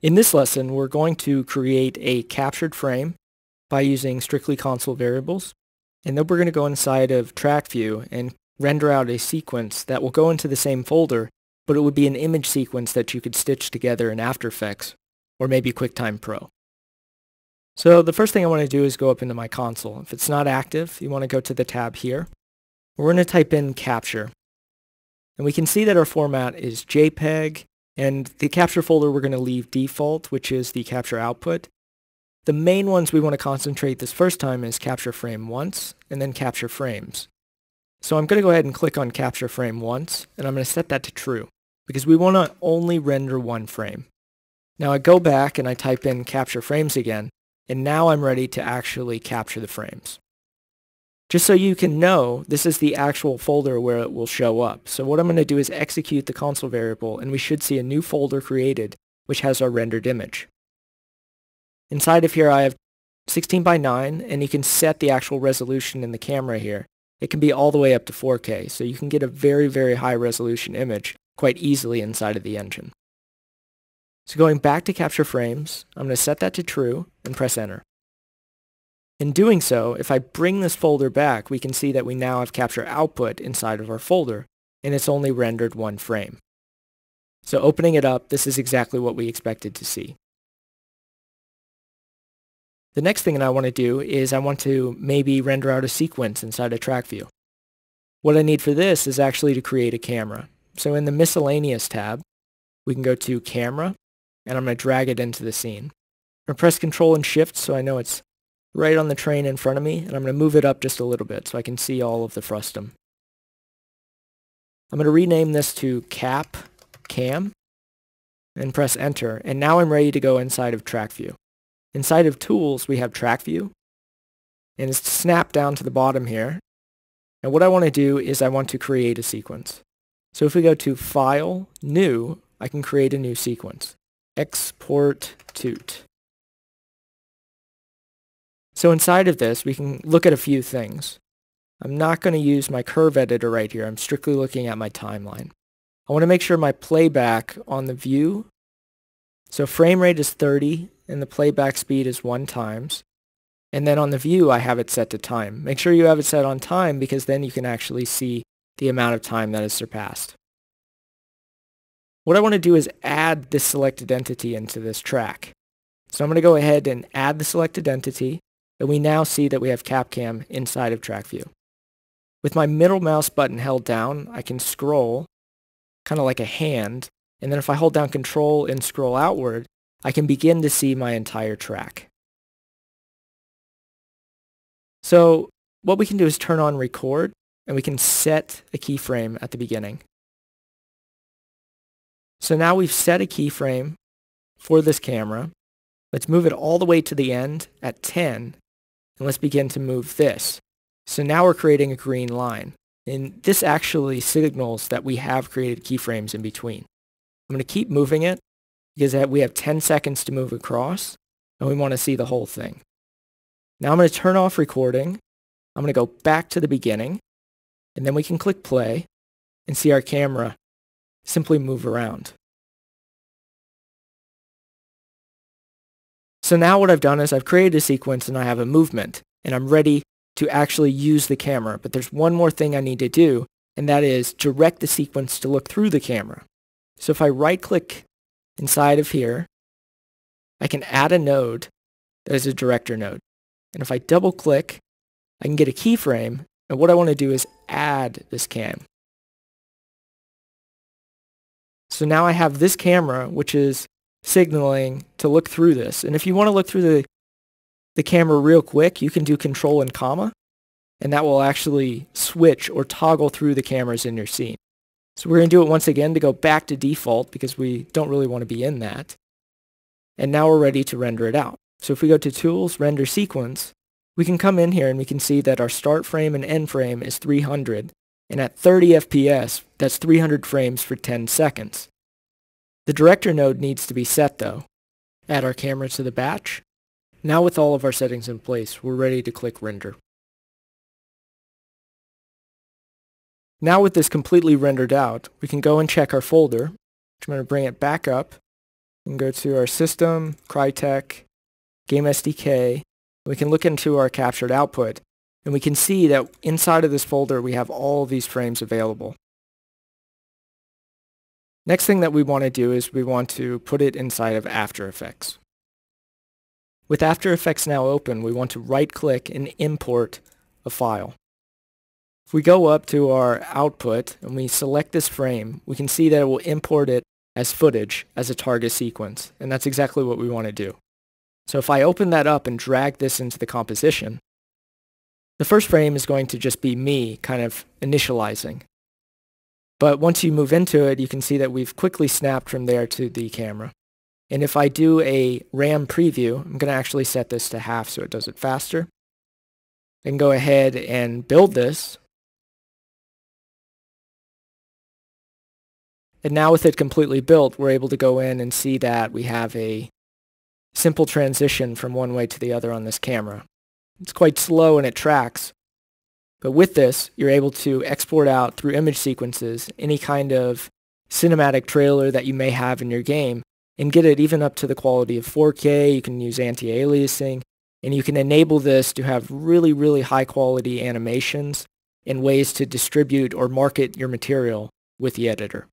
In this lesson, we're going to create a captured frame by using strictly console variables, and then we're going to go inside of TrackView and render out a sequence that will go into the same folder, but it would be an image sequence that you could stitch together in After Effects, or maybe QuickTime Pro. So the first thing I want to do is go up into my console. If it's not active, you want to go to the tab here. We're going to type in capture, and we can see that our format is JPEG, and the capture folder we're going to leave default, which is the capture output. The main ones we want to concentrate this first time is capture frame once, and then capture frames. So I'm going to go ahead and click on capture frame once, and I'm going to set that to true, because we want to only render one frame. Now I go back and I type in capture frames again, and now I'm ready to actually capture the frames. Just so you can know, this is the actual folder where it will show up. So what I'm going to do is execute the console variable, and we should see a new folder created, which has our rendered image. Inside of here, I have 16:9, and you can set the actual resolution in the camera here. It can be all the way up to 4K, so you can get a very, very high resolution image quite easily inside of the engine. So going back to capture frames, I'm going to set that to true and press enter. In doing so, if I bring this folder back, we can see that we now have capture output inside of our folder, and it's only rendered one frame. So opening it up, this is exactly what we expected to see. The next thing that I want to do is I want to maybe render out a sequence inside of TrackView. What I need for this is actually to create a camera. So in the miscellaneous tab, we can go to camera, and I'm going to drag it into the scene. I'm going to press Ctrl and Shift so I know it's right on the train in front of me, and I'm going to move it up just a little bit so I can see all of the frustum. I'm going to rename this to CapCam and press enter, and now I'm ready to go inside of TrackView. Inside of tools, we have TrackView, and it's snapped down to the bottom here. And what I want to do is I want to create a sequence. So if we go to File, New, I can create a new sequence. Export toot. So inside of this, we can look at a few things. I'm not going to use my curve editor right here. I'm strictly looking at my timeline. I want to make sure my playback on the view, so frame rate is 30 and the playback speed is 1x. And then on the view, I have it set to time. Make sure you have it set on time, because then you can actually see the amount of time that is surpassed. What I want to do is add this selected entity into this track. So I'm going to go ahead and add the selected entity. And we now see that we have CapCam inside of TrackView. With my middle mouse button held down, I can scroll, kind of like a hand, and then if I hold down Control and scroll outward, I can begin to see my entire track. So what we can do is turn on record, and we can set a keyframe at the beginning. So now we've set a keyframe for this camera. Let's move it all the way to the end at 10. And let's begin to move this. So now we're creating a green line. And this actually signals that we have created keyframes in between. I'm going to keep moving it, because we have 10 seconds to move across, and we want to see the whole thing. Now I'm going to turn off recording. I'm going to go back to the beginning, and then we can click play and see our camera simply move around. So now what I've done is I've created a sequence and I have a movement, and I'm ready to actually use the camera. But there's one more thing I need to do, and that is direct the sequence to look through the camera. So if I right-click inside of here, I can add a node that is a director node. And if I double-click, I can get a keyframe, and what I want to do is add this cam. So now I have this camera, which is signaling to look through this. And if you want to look through the camera real quick, you can do Control and comma, and that will actually switch or toggle through the cameras in your scene. So we're going to do it once again to go back to default, because we don't really want to be in that. And now we're ready to render it out. So if we go to Tools, Render Sequence, we can come in here and we can see that our start frame and end frame is 300, and at 30 FPS, that's 300 frames for 10 seconds. The director node needs to be set though. Add our camera to the batch. Now with all of our settings in place, we're ready to click render. Now with this completely rendered out, we can go and check our folder, which I'm going to bring it back up. We can go to our system, Crytek, Game SDK. We can look into our captured output, and we can see that inside of this folder we have all these frames available. Next thing that we want to do is we want to put it inside of After Effects. With After Effects now open, we want to right-click and import a file. If we go up to our output and we select this frame, we can see that it will import it as footage, as a target sequence, and that's exactly what we want to do. So if I open that up and drag this into the composition, the first frame is going to just be me kind of initializing. But once you move into it, you can see that we've quickly snapped from there to the camera. And if I do a RAM preview, I'm going to actually set this to half so it does it faster. I can go ahead and build this. And now with it completely built, we're able to go in and see that we have a simple transition from one way to the other on this camera. It's quite slow and it tracks. But with this, you're able to export out through image sequences any kind of cinematic trailer that you may have in your game and get it even up to the quality of 4K. You can use anti-aliasing, and you can enable this to have really, really high quality animations and ways to distribute or market your material with the editor.